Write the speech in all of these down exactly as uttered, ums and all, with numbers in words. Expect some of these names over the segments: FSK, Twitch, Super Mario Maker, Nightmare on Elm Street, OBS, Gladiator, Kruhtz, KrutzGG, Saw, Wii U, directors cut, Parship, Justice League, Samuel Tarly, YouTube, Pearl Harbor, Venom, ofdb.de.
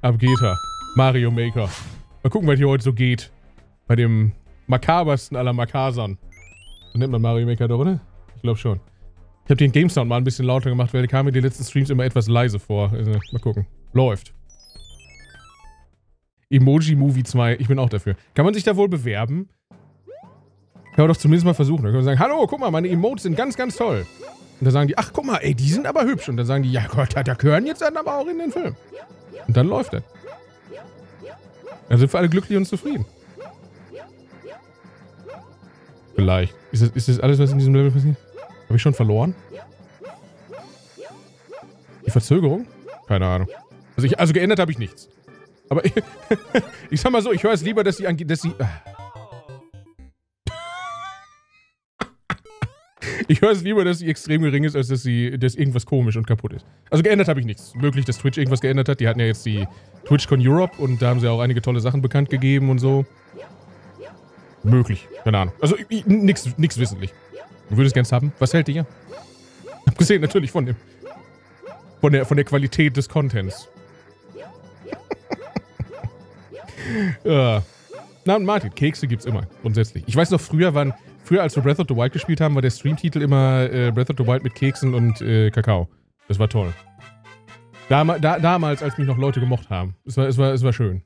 Ab geht er. Mario Maker. Mal gucken, was hier heute so geht. Bei dem makabersten aller Makasern. So nennt man Mario Maker da, oder? Ich glaube schon. Ich habe den Game Sound mal ein bisschen lauter gemacht, weil der kam mir die letzten Streams immer etwas leise vor. Also, mal gucken. Läuft. Emoji Movie zwei. Ich bin auch dafür. Kann man sich da wohl bewerben? Kann man doch zumindest mal versuchen. Da kann man sagen, hallo, guck mal, meine Emotes sind ganz, ganz toll. Und dann sagen die, ach, guck mal, ey, die sind aber hübsch. Und dann sagen die, ja Gott, da gehören jetzt dann aber auch in den Film. Und dann läuft das. Dann sind wir alle glücklich und zufrieden. Vielleicht. Ist das, ist das alles, was in diesem Level passiert? Habe ich schon verloren? Die Verzögerung? Keine Ahnung. Also, ich, also geändert habe ich nichts. Aber ich, ich sag mal so, ich höre es lieber, dass sie... Dass sie ich höre es lieber, dass sie extrem gering ist, als dass sie dass irgendwas komisch und kaputt ist. Also geändert habe ich nichts. Möglich, dass Twitch irgendwas geändert hat. Die hatten ja jetzt die TwitchCon Europe und da haben sie auch einige tolle Sachen bekannt gegeben und so. Möglich. Keine Ahnung. Also nichts wissentlich. Du würdest gerne haben. Was hält ihr? Abgesehen natürlich von dem... Von der, von der Qualität des Contents. Ja. Na und Martin, Kekse gibt's immer, grundsätzlich. Ich weiß noch, früher waren, früher als wir Breath of the Wild gespielt haben, war der Streamtitel immer äh, Breath of the Wild mit Keksen und äh, Kakao. Das war toll. Dam da damals, als mich noch Leute gemocht haben. Es war, es war, es war schön.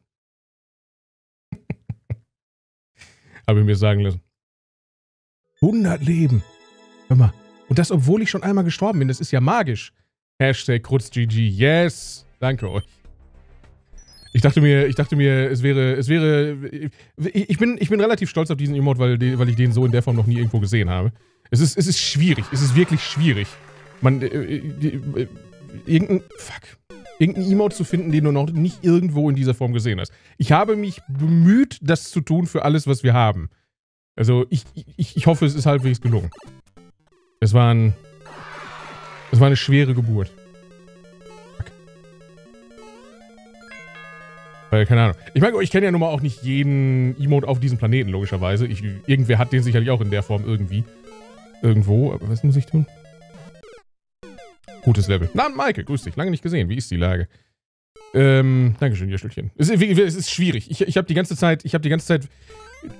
Habe ich mir sagen lassen. hundert Leben. Hör mal. Und das, obwohl ich schon einmal gestorben bin. Das ist ja magisch. Hashtag KrutzGG. Yes. Danke euch. Ich dachte mir, ich dachte mir, es wäre, es wäre, ich bin, ich bin relativ stolz auf diesen Emote, weil, weil ich den so in der Form noch nie irgendwo gesehen habe. Es ist, es ist schwierig, es ist wirklich schwierig. Man, äh, äh, irgendein, fuck, irgendein Emote zu finden, den du noch nicht irgendwo in dieser Form gesehen hast. Ich habe mich bemüht, das zu tun für alles, was wir haben. Also, ich, ich, ich hoffe, es ist halbwegs gelungen. Es war ein, es war eine schwere Geburt. Weil, keine Ahnung. Ich meine, ich kenne ja nun mal auch nicht jeden Emote auf diesem Planeten, logischerweise. Ich, irgendwer hat den sicherlich auch in der Form irgendwie. Irgendwo. Aber was muss ich tun? Gutes Level. Na, Maike, grüß dich. Lange nicht gesehen. Wie ist die Lage? Ähm, Dankeschön, ihr Stückchen. Es, es ist schwierig. Ich, ich habe die ganze Zeit, ich habe die ganze Zeit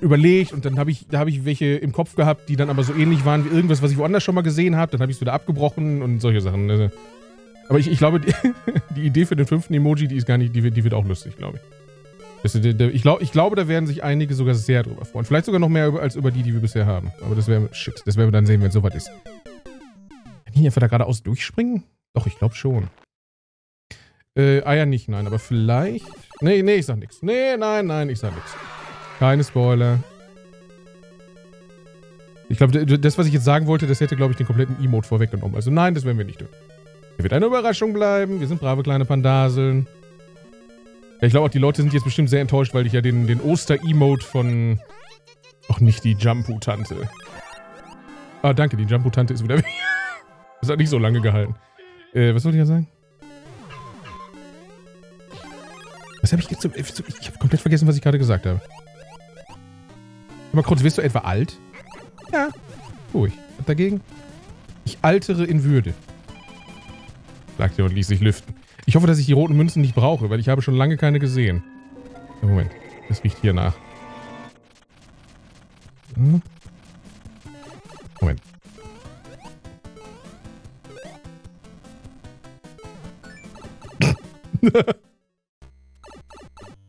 überlegt und dann habe ich, da habe ich welche im Kopf gehabt, die dann aber so ähnlich waren wie irgendwas, was ich woanders schon mal gesehen habe. Dann habe ich es wieder abgebrochen und solche Sachen. Also, aber ich, ich glaube, die, die Idee für den fünften Emoji, die ist gar nicht, die, die wird auch lustig, glaube ich. Das, die, die, ich, glaub, ich glaube, da werden sich einige sogar sehr drüber freuen. Vielleicht sogar noch mehr über, als über die, die wir bisher haben. Aber das werden wir, shit, das werden wir dann sehen, wenn es soweit ist. Kann ich einfach da geradeaus durchspringen? Doch, ich glaube schon. Äh, Eier nicht, nein, aber vielleicht... Nee, nee, ich sag nichts. Nee, nein, nein, ich sag nichts. Keine Spoiler. Ich glaube, das, was ich jetzt sagen wollte, das hätte, glaube ich, den kompletten Emote vorweggenommen. Also nein, das werden wir nicht tun. Wird eine Überraschung bleiben. Wir sind brave kleine Pandaseln. Ja, ich glaube auch, die Leute sind jetzt bestimmt sehr enttäuscht, weil ich ja den, den Oster-Emote von... Ach, nicht die Jumpu-Tante. Ah, danke, die Jumpu-Tante ist wieder weg. Das hat nicht so lange gehalten. Äh, was wollte ich ja sagen? Was habe ich jetzt... Ich habe komplett vergessen, was ich gerade gesagt habe. Mal kurz, wirst du etwa alt? Ja. Ruhig. Was dagegen? Ich altere in Würde. Sagt er und ließ sich lüften. Ich hoffe, dass ich die roten Münzen nicht brauche, weil ich habe schon lange keine gesehen. Moment, das riecht hier nach. Hm. Moment.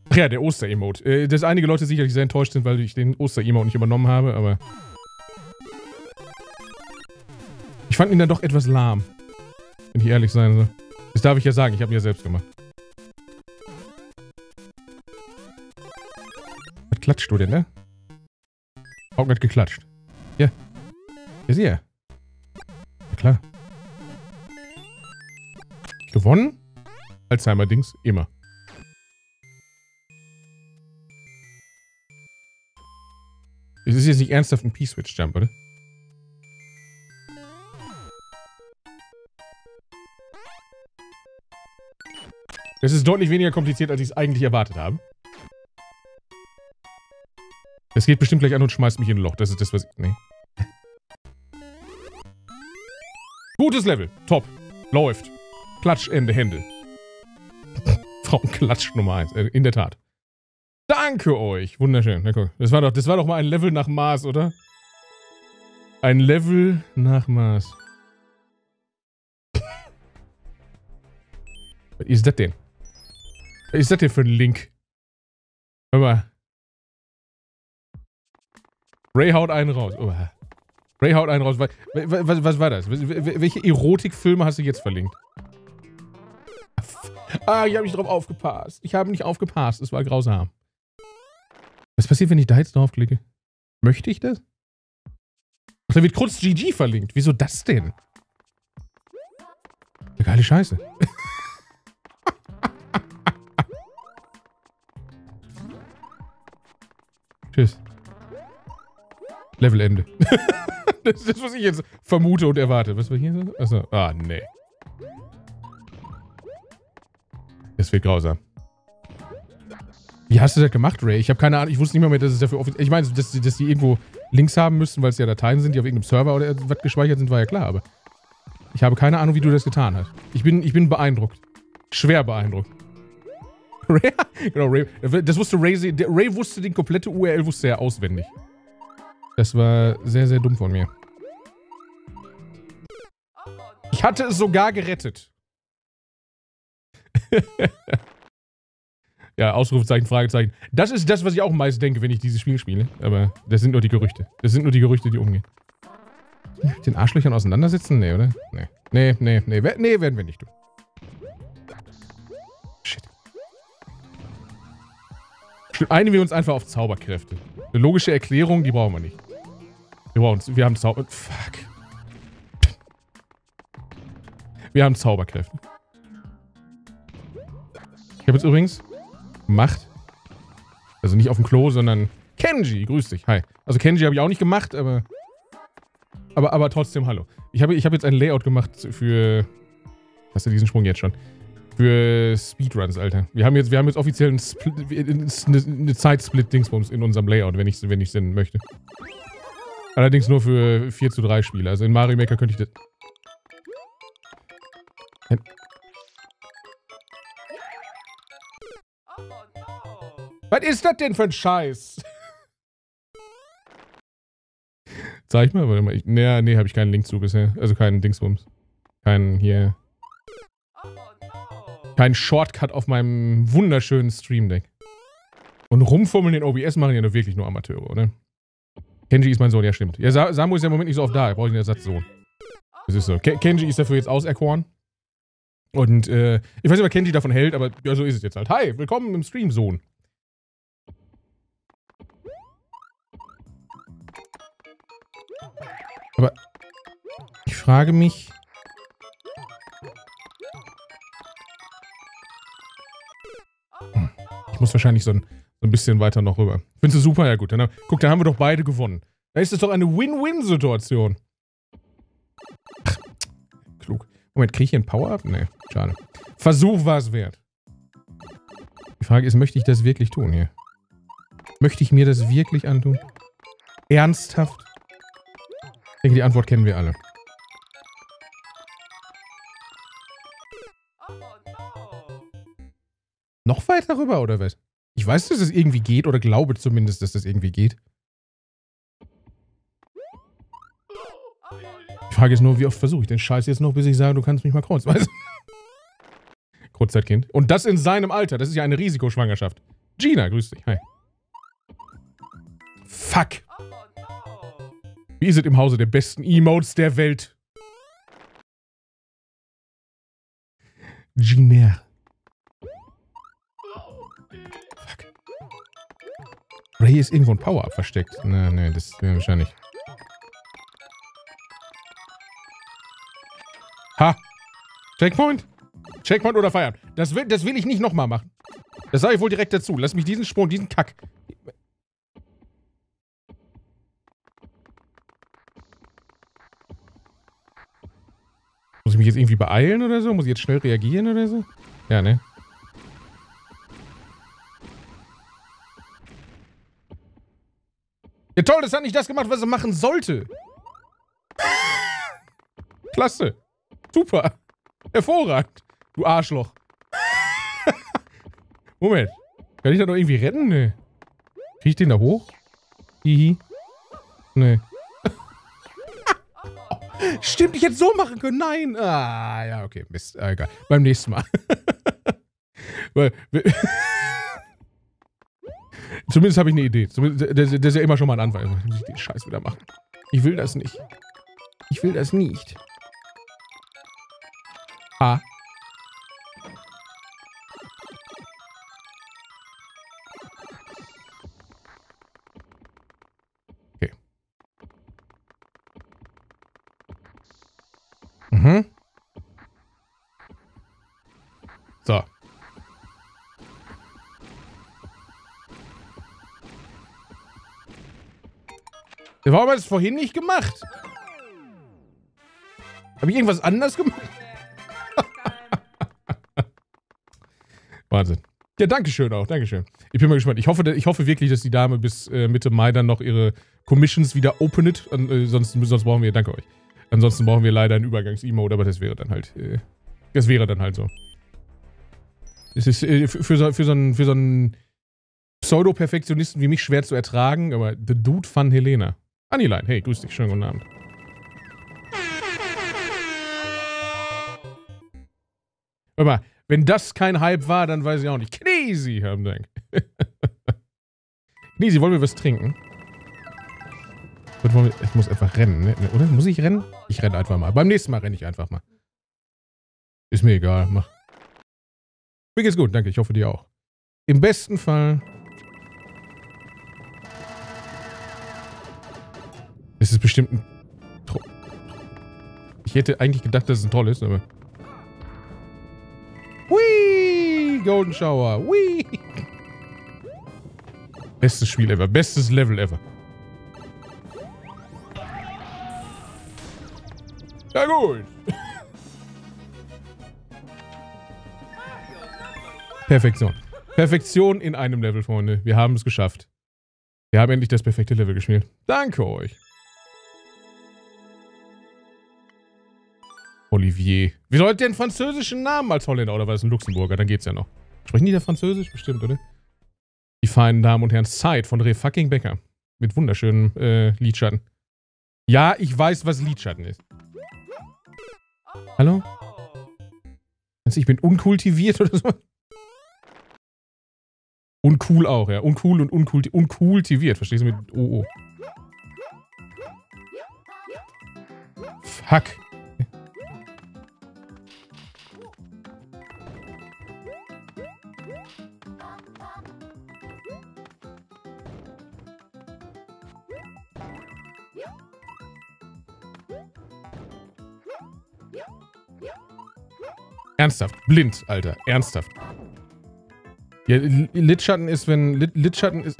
Ach ja, der Oster-Emote. Äh, dass einige Leute sicherlich sehr enttäuscht sind, weil ich den Oster-Emote nicht übernommen habe, aber... Ich fand ihn dann doch etwas lahm. Wenn ich ehrlich sein soll. Das darf ich ja sagen, ich habe ihn ja selbst gemacht. Was klatscht du denn, ne? Auch nicht geklatscht. Ja. Ja, sieh. Ja, klar. Gewonnen? Alzheimer-Dings, immer. Es ist jetzt nicht ernsthaft ein P-Switch-Jump, oder? Das ist deutlich weniger kompliziert, als ich es eigentlich erwartet habe. Das geht bestimmt gleich an und schmeißt mich in ein Loch. Das ist das, was ich... Nee. Gutes Level. Top. Läuft. Klatsch, Ende, Hände. Traumklatsch Nummer eins. Äh, in der Tat. Danke euch. Wunderschön. Na, guck. Das war doch, das war doch mal ein Level nach Maß, oder? Ein Level nach Maß. Was ist das denn? Was ist das denn für ein Link? Hör mal. Ray haut einen raus. Oh. Ray haut einen raus. Was, was, was war das? Welche Erotikfilme hast du jetzt verlinkt? Ah, ich habe nicht drauf aufgepasst. Ich habe nicht aufgepasst. Es war grausam. Was passiert, wenn ich da jetzt draufklicke? Möchte ich das? Ach, da wird Kruhtz G G verlinkt. Wieso das denn? Eine geile Scheiße. Tschüss. Levelende. Das ist das, was ich jetzt vermute und erwarte. Was war hier so? Achso. Ah, nee. Das wird grausam. Wie hast du das gemacht, Ray? Ich habe keine Ahnung. Ich wusste nicht mal mehr, dass es dafür offiziell... Ich meine, dass, dass die irgendwo Links haben müssten, weil es ja Dateien sind, die auf irgendeinem Server oder was gespeichert sind, war ja klar. Aber ich habe keine Ahnung, wie du das getan hast. Ich bin, ich bin beeindruckt. Schwer beeindruckt. Ray? Genau, Ray. Das wusste Ray... Ray wusste den komplette U R L, wusste er auswendig. Das war sehr, sehr dumm von mir. Ich hatte es sogar gerettet. Ja, Ausrufezeichen, Fragezeichen. Das ist das, was ich auch meist denke, wenn ich dieses Spiel spiele. Aber das sind nur die Gerüchte. Das sind nur die Gerüchte, die umgehen. Mit den Arschlöchern auseinandersetzen? Nee, oder? Nee. Nee, nee, nee. Nee, werden wir nicht tun. Shit. Einigen wir uns einfach auf Zauberkräfte. Eine logische Erklärung, die brauchen wir nicht. Wir brauchen... Wir haben Zauber... Fuck. Wir haben Zauberkräfte. Ich habe jetzt übrigens gemacht. Also nicht auf dem Klo, sondern... Kenji, grüß dich. Hi. Also Kenji habe ich auch nicht gemacht, aber... Aber, aber trotzdem, hallo. Ich habe, ich habe jetzt ein Layout gemacht für... Hast du diesen Sprung jetzt schon? Für Speedruns, Alter. Wir haben jetzt, wir haben jetzt offiziell ein Split, eine Zeitsplit-Dingsbums in unserem Layout, wenn ich es wenn ich's denn möchte. Allerdings nur für vier zu drei Spiele. Also in Mario Maker könnte ich das... Was ist das denn für ein Scheiß? Zeig mal, warte mal. Ich, nee, nee, habe ich keinen Link zu bisher. Also keinen Dingsbums. Keinen hier... Kein Shortcut auf meinem wunderschönen Stream Deck. Und rumfummeln in O B S machen ja nur wirklich nur Amateure, oder? Kenji ist mein Sohn, ja stimmt. Ja, Samu ist ja im Moment nicht so oft da, er braucht den Ersatzsohn. Das ist so. Ken Kenji ist dafür jetzt auserkoren. Und äh, ich weiß nicht, was Kenji davon hält, aber ja, so ist es jetzt halt. Hi, willkommen im Stream, Sohn. Aber ich frage mich... Muss wahrscheinlich so ein, so ein bisschen weiter noch rüber. Findest du super? Ja gut. Dann, guck, da haben wir doch beide gewonnen. Da ist es doch eine Win-Win-Situation. Klug. Moment, kriege ich hier ein Power-Up? Nee, schade. Versuch war es wert. Die Frage ist, möchte ich das wirklich tun hier? Möchte ich mir das wirklich antun? Ernsthaft? Ich denke, die Antwort kennen wir alle. Noch weiter rüber, oder was? Ich weiß, dass es irgendwie geht, oder glaube zumindest, dass das irgendwie geht. Die Frage ist nur, wie oft versuche ich den Scheiß jetzt noch, bis ich sage, du kannst mich mal kreuzen, weißt du? Kurzzeitkind. Und das in seinem Alter. Das ist ja eine Risikoschwangerschaft. Gina, grüß dich. Hi. Fuck. Wie ist es im Hause der besten Emotes der Welt? Gina. Hier ist irgendwo ein Power-Up versteckt. Na, ne, das wäre wahrscheinlich. Ha! Checkpoint! Checkpoint oder Feiern. Das will, das will ich nicht nochmal machen. Das sage ich wohl direkt dazu. Lass mich diesen Sprung, diesen Kack. Muss ich mich jetzt irgendwie beeilen oder so? Muss ich jetzt schnell reagieren oder so? Ja, ne? Ja toll, das hat nicht das gemacht, was er machen sollte. Klasse. Super. Hervorragend. Du Arschloch. Moment. Kann ich da noch irgendwie retten? Nee. Krieg ich den da hoch? Hihi. Nee. Stimmt, ich hätte so machen können. Nein. Ah, ja, okay. Mist. Ah, egal. Beim nächsten Mal. Zumindest habe ich eine Idee. Das ist ja immer schon mal ein Anweis. Ich muss den Scheiß wieder machen. Ich will das nicht. Ich will das nicht. Ha. Mhm. So. Warum hat es vorhin nicht gemacht? Habe ich irgendwas anders gemacht? Wahnsinn. Ja, dankeschön auch, dankeschön. Ich bin mal gespannt. Ich hoffe, ich hoffe wirklich, dass die Dame bis äh, Mitte Mai dann noch ihre Commissions wieder openet. Und, äh, sonst, sonst brauchen wir, danke euch. Ansonsten brauchen wir leider ein Übergangs-Emote, aber das wäre dann halt, äh, das wäre dann halt so. Es ist äh, für so, für so einen, für so einen Pseudo-Perfektionisten wie mich schwer zu ertragen, aber the dude von Helena. Anilein, hey, grüß dich, schönen guten Abend. Hör mal, wenn das kein Hype war, dann weiß ich auch nicht. Knesi, haben Dank. Knesi, wollen wir was trinken? Ich muss einfach rennen, ne? Oder? Muss ich rennen? Ich renne einfach mal. Beim nächsten Mal renne ich einfach mal. Ist mir egal. Mach. Mir geht's gut, danke. Ich hoffe, dir auch. Im besten Fall... Es ist bestimmt ein Troll. Ich hätte eigentlich gedacht, dass es ein Troll ist, aber... Whee! Golden Shower! Whee! Bestes Spiel ever. Bestes Level ever. Na gut. Perfektion. Perfektion in einem Level, Freunde. Wir haben es geschafft. Wir haben endlich das perfekte Level gespielt. Danke euch. Olivier. Wie sollt ihr einen französischen Namen als Holländer? Oder war das ein Luxemburger? Dann geht's ja noch. Sprechen die da Französisch? Bestimmt, oder? Die feinen Damen und Herren. Zeit von Re fucking Becker. Mit wunderschönen äh, Lidschatten. Ja, ich weiß, was Lidschatten ist. Hallo? Ich bin unkultiviert oder so? Uncool auch, ja. Uncool und unkulti unkultiviert. Verstehst du mit O O? Fuck. Ernsthaft. Blind, Alter. Ernsthaft. Ja, Lidschatten ist, wenn... Lid, Lidschatten ist...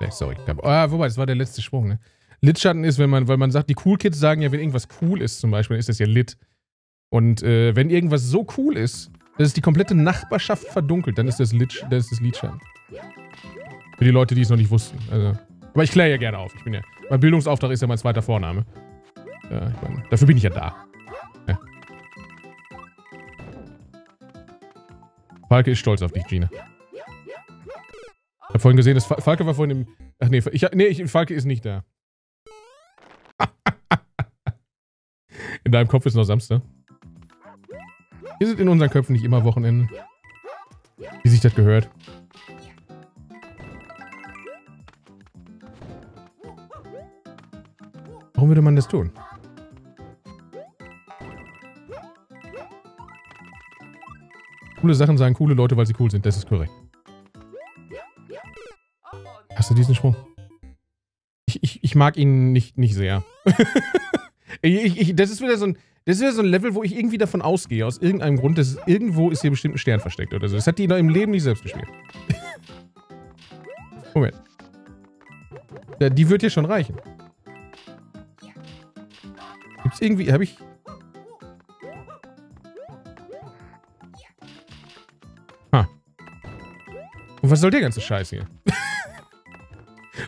Nee, sorry. Ah, wobei, das war der letzte Sprung, ne? Lidschatten ist, wenn man... Weil man sagt, die Cool Kids sagen ja, wenn irgendwas cool ist zum Beispiel, dann ist das ja Lid. Und äh, wenn irgendwas so cool ist, dass es die komplette Nachbarschaft verdunkelt, dann ist das, Lid, dann ist das Lidschatten. Für die Leute, die es noch nicht wussten. Also, aber ich kläre ja gerne auf. Ich bin ja... Mein Bildungsauftrag ist ja mein zweiter Vorname. Ja, ich meine, dafür bin ich ja da. Falke ist stolz auf dich, Gina. Ich hab vorhin gesehen, dass Fal Falke war vorhin im... Ach nee, ich, nee ich, Falke ist nicht da. In deinem Kopf ist noch Samstag. Wir sind in unseren Köpfen nicht immer Wochenende. Wie sich das gehört. Warum würde man das tun? Coole Sachen sagen coole Leute, weil sie cool sind. Das ist korrekt. Hast du diesen Sprung? Ich, ich, ich mag ihn nicht, nicht sehr. ich, ich, das ist wieder so ein, das ist wieder so ein Level, wo ich irgendwie davon ausgehe, aus irgendeinem Grund, dass irgendwo ist hier bestimmt ein Stern versteckt oder so. Das hat die noch im Leben nicht selbst gespielt. Moment. Ja, die wird hier schon reichen. Gibt's irgendwie... Habe ich... Und was soll der ganze Scheiß hier?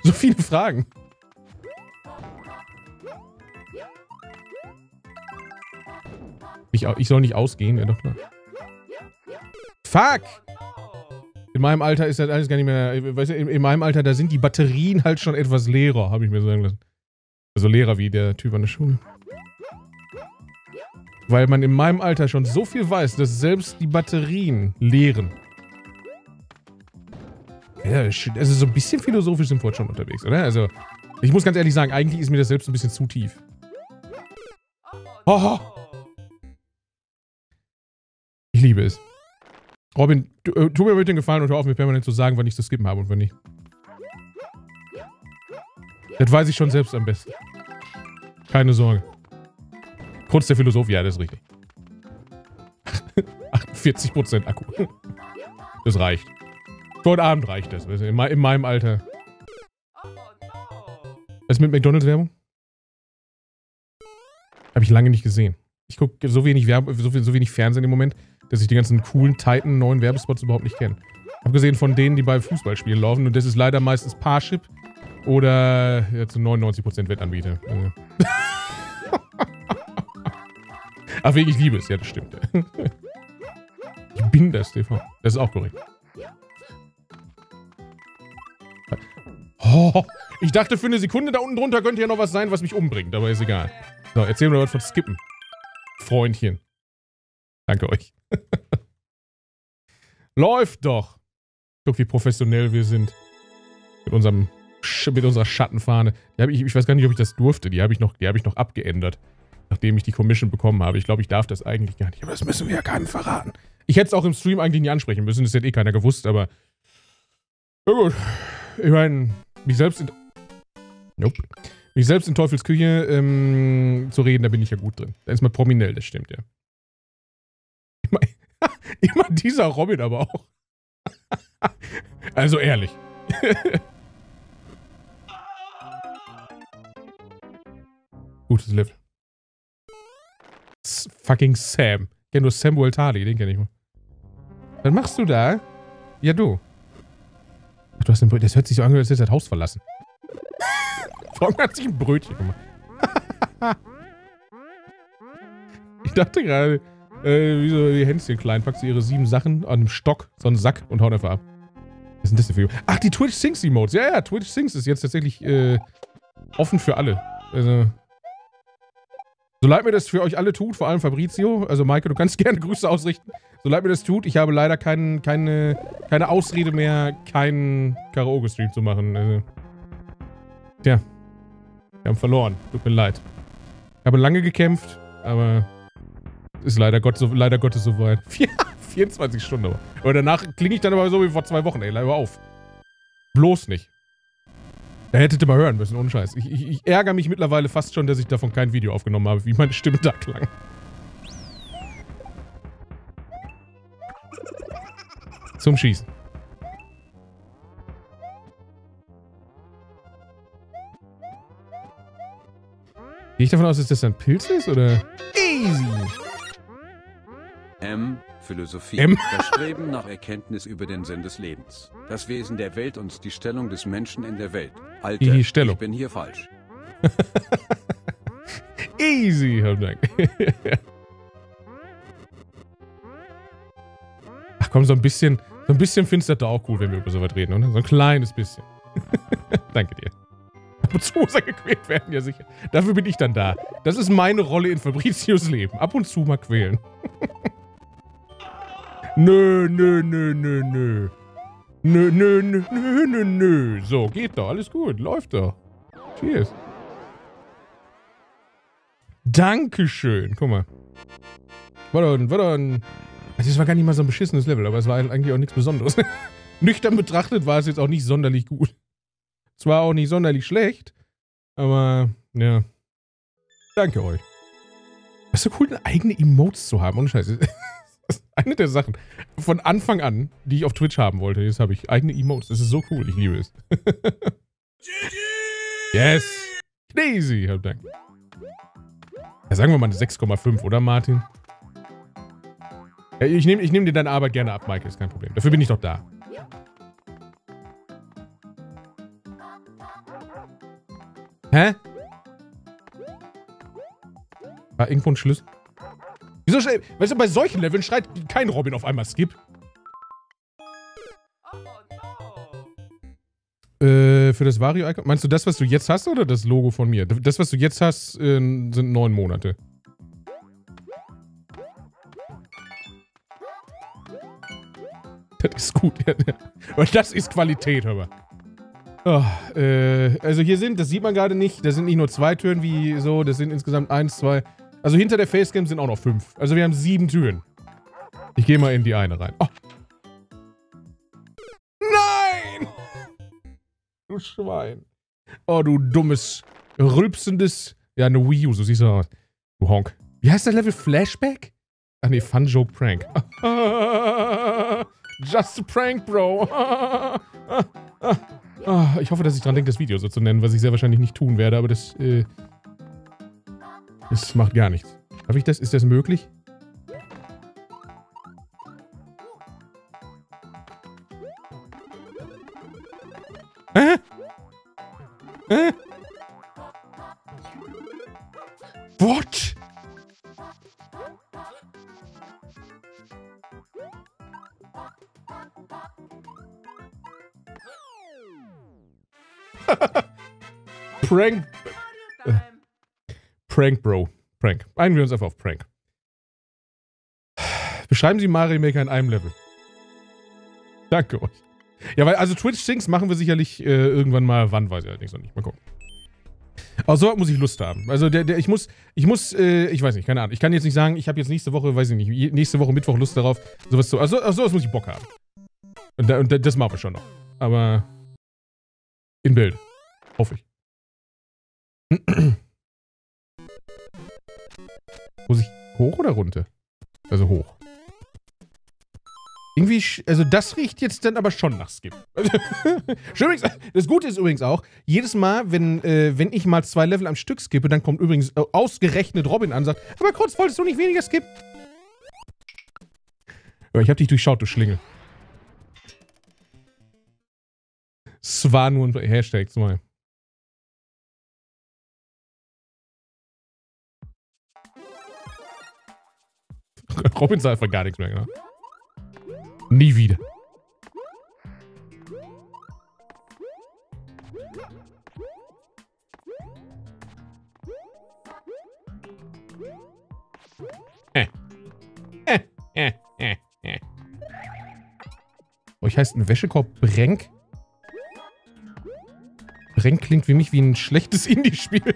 So viele Fragen. Ich, ich soll nicht ausgehen, wäre doch klar. Fuck! In meinem Alter ist das alles gar nicht mehr, weißt du, in, in meinem Alter, da sind die Batterien halt schon etwas leerer, habe ich mir sagen lassen. Also leerer wie der Typ an der Schule. Weil man in meinem Alter schon so viel weiß, dass selbst die Batterien leeren. Ja, also so ein bisschen philosophisch sind wir schon unterwegs, oder? Also, ich muss ganz ehrlich sagen, eigentlich ist mir das selbst ein bisschen zu tief. Hoho! Ich liebe es. Robin, tu, äh, tu mir bitte den Gefallen und hör auf, mir permanent zu sagen, wann ich zu skippen habe und wann nicht. Das weiß ich schon selbst am besten. Keine Sorge. Kruhtz der Philosoph, ja, das ist richtig. achtundvierzig Prozent Akku. Das reicht. Heute Abend reicht das, in, me in meinem Alter. Was ist mit McDonalds-Werbung? Habe ich lange nicht gesehen. Ich gucke so wenig Werb so, so wenig Fernsehen im Moment, dass ich die ganzen coolen, tighten, neuen Werbespots überhaupt nicht kenne. Abgesehen von denen, die bei Fußballspielen laufen. Und das ist leider meistens Parship oder ja, zu neunundneunzig Prozent Wettanbieter. Also. Ach, wegen ich liebe es. Ja, das stimmt. Ich bin das T V. Das ist auch korrekt. Oh, ich dachte für eine Sekunde, da unten drunter könnte ja noch was sein, was mich umbringt. Aber ist egal. So, erzähl mir was von Skippen. Freundchen. Danke euch. Läuft doch. Guck, wie professionell wir sind. Mit unserem Sch mit unserer Schattenfahne. Die hab ich, ich weiß gar nicht, ob ich das durfte. Die habe ich, hab ich noch abgeändert. Nachdem ich die Commission bekommen habe. Ich glaube, ich darf das eigentlich gar nicht. Aber das müssen wir ja keinem verraten. Ich hätte es auch im Stream eigentlich nie ansprechen müssen. Das hätte eh keiner gewusst, aber... Na gut. Ich meine, mich selbst in... Nope. Mich selbst in Teufelsküche ähm, zu reden, da bin ich ja gut drin. Da ist man prominell, das stimmt, ja. Immer, immer dieser Robin aber auch. Also ehrlich. Gutes Level. Fucking Sam. Ich kenne nur Samuel Tarly, den kenne ich mal. Was machst du da? Ja, du. Ach, du hast ein Brötchen. Das hört sich so an, als hättest du das Haus verlassen. Warum hat sich ein Brötchen gemacht? Ich dachte gerade, äh, wie so die Hänschen klein, packt sie ihre sieben Sachen an einem Stock, so einen Sack und haut einfach ab. Was sind das denn für... Ach, die Twitch Sings Emotes. Ja, ja, Twitch Sings ist jetzt tatsächlich äh, offen für alle. Also... So leid mir das für euch alle tut, vor allem Fabrizio, also Maike, du kannst gerne Grüße ausrichten. So leid mir das tut, ich habe leider kein, keine, keine Ausrede mehr, keinen Karaoke-Stream zu machen. Also, tja, wir haben verloren, tut mir leid. Ich habe lange gekämpft, aber ist leider, Gott so, leider Gottes so weit. vierundzwanzig Stunden aber. Aber danach klinge ich dann aber so wie vor zwei Wochen, ey, leider auf. Bloß nicht. Da hättet ihr mal hören müssen, ohne Scheiß. Ich, ich, ich ärgere mich mittlerweile fast schon, dass ich davon kein Video aufgenommen habe, wie meine Stimme da klang. Zum Schießen. Gehe ich davon aus, dass das ein Pilz ist, oder? Easy! M. Philosophie. M. Das Streben nach Erkenntnis über den Sinn des Lebens. Das Wesen der Welt und die Stellung des Menschen in der Welt. Alter, die Stellung. Ich bin hier falsch. Easy, hab Dank. Ach komm, so ein bisschen, so ein bisschen findest du das da auch cool, wenn wir über sowas reden, oder? So ein kleines bisschen. Danke dir. Ab und zu muss er gequält werden, ja sicher. Dafür bin ich dann da. Das ist meine Rolle in Fabricius Leben. Ab und zu mal quälen. Nö, nö, nö, nö, nö. Nö, nö, nö, nö, nö, nö. So, geht doch. Alles gut. Läuft doch. Cheers. Dankeschön. Guck mal. War doch ein, war doch ein... Also das war gar nicht mal so ein beschissenes Level, aber es war eigentlich auch nichts Besonderes. Nüchtern betrachtet war es jetzt auch nicht sonderlich gut. Zwar auch nicht sonderlich schlecht, aber, ja. Danke euch. Es ist so cool, eigene Emotes zu haben. Ohne Scheiße. Das ist eine der Sachen von Anfang an, die ich auf Twitch haben wollte. Jetzt habe ich eigene Emotes. Das ist so cool. Ich liebe es. Yes! Crazy! Hab Dank. Ja, sagen wir mal eine sechs Komma fünf, oder Martin? Ja, ich nehme ich nehm dir deine Arbeit gerne ab, Michael. Ist kein Problem. Dafür bin ich doch da. Hä? War irgendwo ein Schlüssel? Wieso schreit... Weißt du, bei solchen Leveln schreit kein Robin auf einmal Skip. Äh, für das Wario-Icon. Meinst du das, was du jetzt hast, oder das Logo von mir? Das, was du jetzt hast, äh, sind neun Monate. Das ist gut. Das ist Qualität, hör mal. Oh, äh, also hier sind, das sieht man gerade nicht, das sind nicht nur zwei Türen wie so, das sind insgesamt eins, zwei. Also hinter der Facecam sind auch noch fünf. Also wir haben sieben Türen. Ich gehe mal in die eine rein. Oh. Nein! Du Schwein. Oh, du dummes, rülpsendes... Ja, eine Wii U, so siehst du aus. Du Honk. Wie heißt das Level? Flashback? Ach nee, Fun Joke Prank. Just a prank, bro. Ich hoffe, dass ich dran denke, das Video so zu nennen, was ich sehr wahrscheinlich nicht tun werde, aber das... Äh, das macht gar nichts. Darf ich das? Ist das möglich? Hä? Hä? What? Prank. Äh, Prank, Bro. Prank. Einigen wir uns einfach auf Prank. Beschreiben Sie Mario Maker in einem Level. Danke euch. Ja, weil, also Twitch-Things machen wir sicherlich äh, irgendwann mal. Wann, weiß ich allerdings noch nicht. Mal gucken. Auch so muss ich Lust haben. Also, der, der, ich muss, ich muss, äh, ich weiß nicht, keine Ahnung. Ich kann jetzt nicht sagen, ich habe jetzt nächste Woche, weiß ich nicht, nächste Woche Mittwoch Lust darauf, sowas zu. Also, auf sowas muss ich Bock haben. Und, da, und das machen wir schon noch. Aber. In Bild. Hoffe ich. Muss ich hoch oder runter? Also hoch. Irgendwie, also das riecht jetzt dann aber schon nach Skip. Das Gute ist übrigens auch, jedes Mal, wenn, äh, wenn ich mal zwei Level am Stück skippe, dann kommt übrigens ausgerechnet Robin an und sagt, aber Kruhtz, wolltest du nicht weniger skippen? Aber ich hab dich durchschaut, du Schlingel. Es war nur ein Hashtag zwei. Robin sah einfach gar nichts mehr, genau. Nie wieder. Äh. Äh, äh, äh, äh. Euch heißt ein Wäschekorb Brenk? Brenk klingt für mich wie ein schlechtes Indie-Spiel.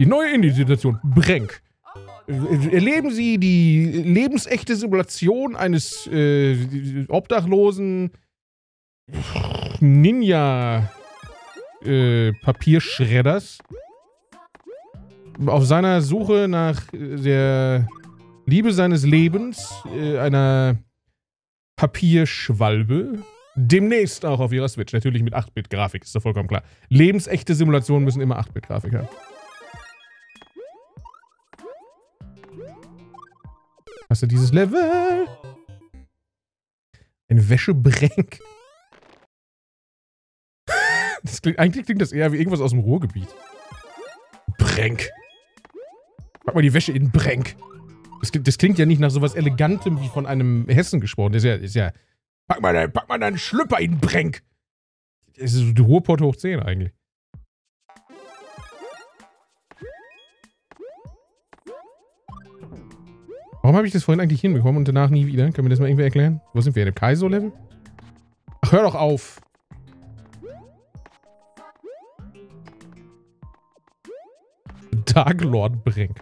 Die neue Indie-Situation. Brenk. Erleben Sie die lebensechte Simulation eines äh, obdachlosen Ninja-Papierschredders äh, auf seiner Suche nach der Liebe seines Lebens, äh, einer Papierschwalbe. Demnächst auch auf ihrer Switch. Natürlich mit acht Bit Grafik, ist doch vollkommen klar. Lebensechte Simulationen müssen immer acht Bit Grafik haben. Hast du dieses Level? Ein Wäschebrenk. Das klingt, eigentlich klingt das eher wie irgendwas aus dem Ruhrgebiet. Brenk. Pack mal die Wäsche in Brenk. Das, das klingt ja nicht nach sowas Elegantem wie von einem Hessen gesprochen. Das ist ja... Ist ja pack, mal dein, pack mal deinen Schlüpper in Brenk. Das ist Ruhrpott hoch zehn eigentlich. Warum habe ich das vorhin eigentlich hinbekommen und danach nie wieder? Können wir das mal irgendwie erklären? Wo sind wir? In dem Kaizo-Level? Ach, hör doch auf! Dark Lord Brink.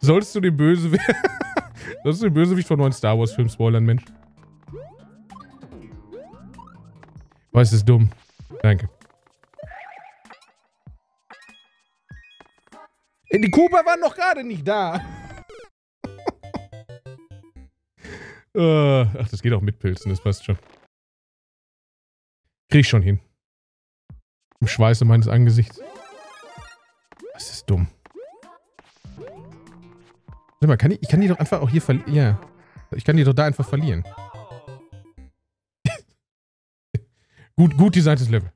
Sollst du den Bösewicht... Sollst du den Bösewicht von neuen Star Wars Film spoilern, Mensch? Boah, ist das dumm. Danke. Die Kuba waren noch gerade nicht da. Ach, das geht auch mit Pilzen, das passt schon. Krieg ich schon hin. Im Schweiße meines Angesichts. Das ist dumm. Warte mal, kann ich, ich kann die doch einfach auch hier verlieren. Ja. Ich kann die doch da einfach verlieren. gut, gut designtes Level.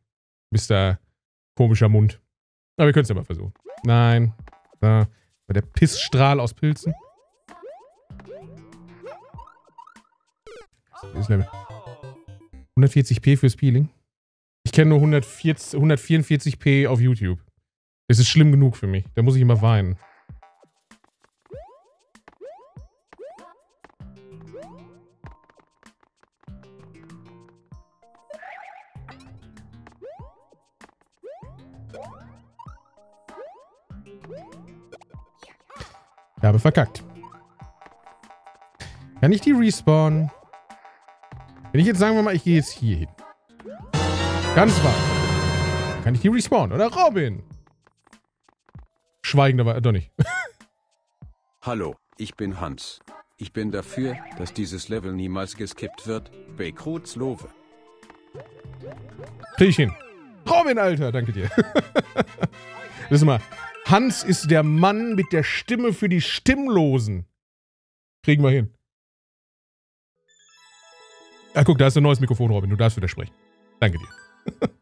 Mister Komischer Mund. Aber wir können es ja mal versuchen. Nein. Bei der Pissstrahl aus Pilzen. hundertvierzig p fürs Peeling? Ich kenne nur hundertvierzig, hundertvierundvierzig p auf YouTube. Es ist schlimm genug für mich. Da muss ich immer weinen. Ich habe verkackt. Kann ich die respawnen? Wenn ich jetzt, sagen wir mal, ich gehe jetzt hier hin. Ganz weit. Kann ich die respawnen, oder Robin? Schweigen dabei, äh, doch nicht. Hallo, ich bin Hans. Ich bin dafür, dass dieses Level niemals geskippt wird. Bei Kruhtz Love. Krieg ich hin. Robin, Alter, danke dir. Lass mal. Hans ist der Mann mit der Stimme für die Stimmlosen. Kriegen wir hin. Ah, guck, da ist ein neues Mikrofon, Robin. Du darfst wieder sprechen. Danke dir.